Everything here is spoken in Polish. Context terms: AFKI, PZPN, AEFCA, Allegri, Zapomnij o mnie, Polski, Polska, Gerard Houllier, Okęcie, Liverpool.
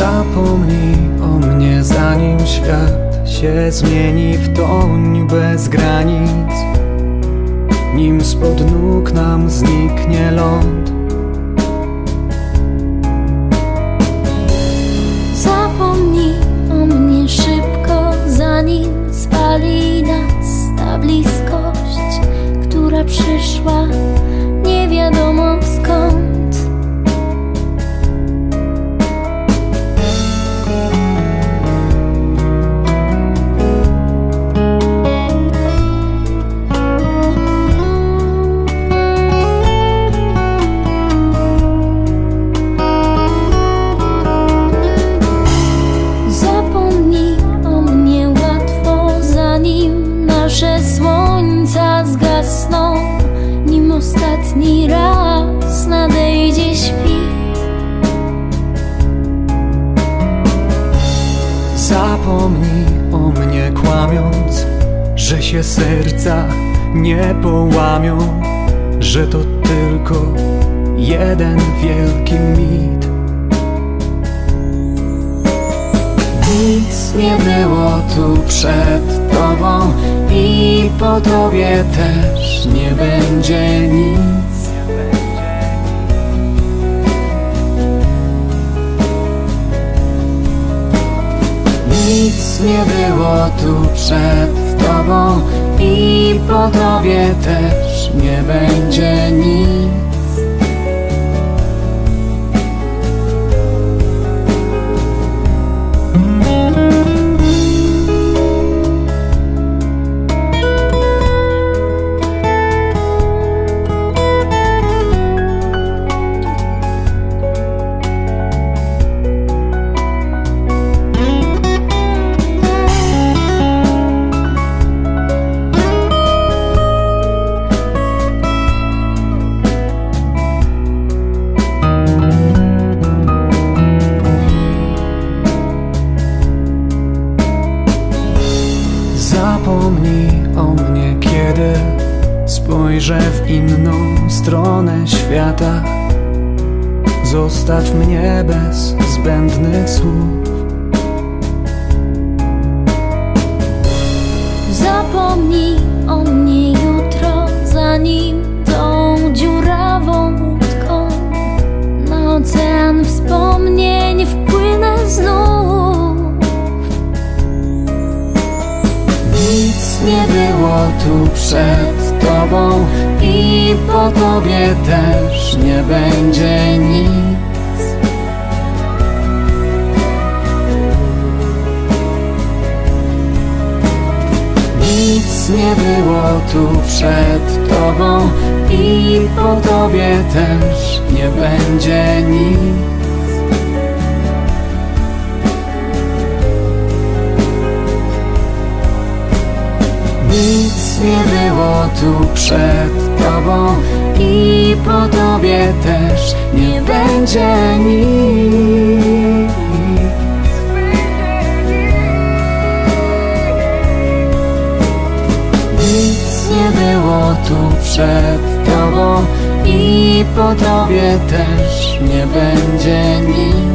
Zapomnij o mnie, zanim świat się zmieni w toń bez granic, nim spod nóg nam zniknie ląd. Zapomnij o mnie szybko, zanim spali nas ta bliskość, która przyszła nie wiadomo skąd. Nasze słońca zgasną, nim ostatni raz nadejdzie świt. Zapomnij o mnie, kłamiąc, że się serca nie połamią, że to tylko jeden wielki mit. Nic nie było tu przed tobą i po tobie też nie będzie nic. Nic nie było tu przed tobą i po tobie też nie będzie nic. Zapomnij o mnie, kiedy spojrzę w inną stronę świata. Zostaw mnie bez zbędnych słów. Zapomnij o mnie jutro, zanim tą dziurawą łódką na ocean wspomnień wpłynę znów. Nic nie było tu przed tobą i po tobie też nie będzie nic. Nic nie było tu przed tobą i po tobie też nie będzie nic. Nic nie było tu przed tobą i po tobie też nie będzie nic. Nic nie było tu przed tobą i po tobie też nie będzie nic.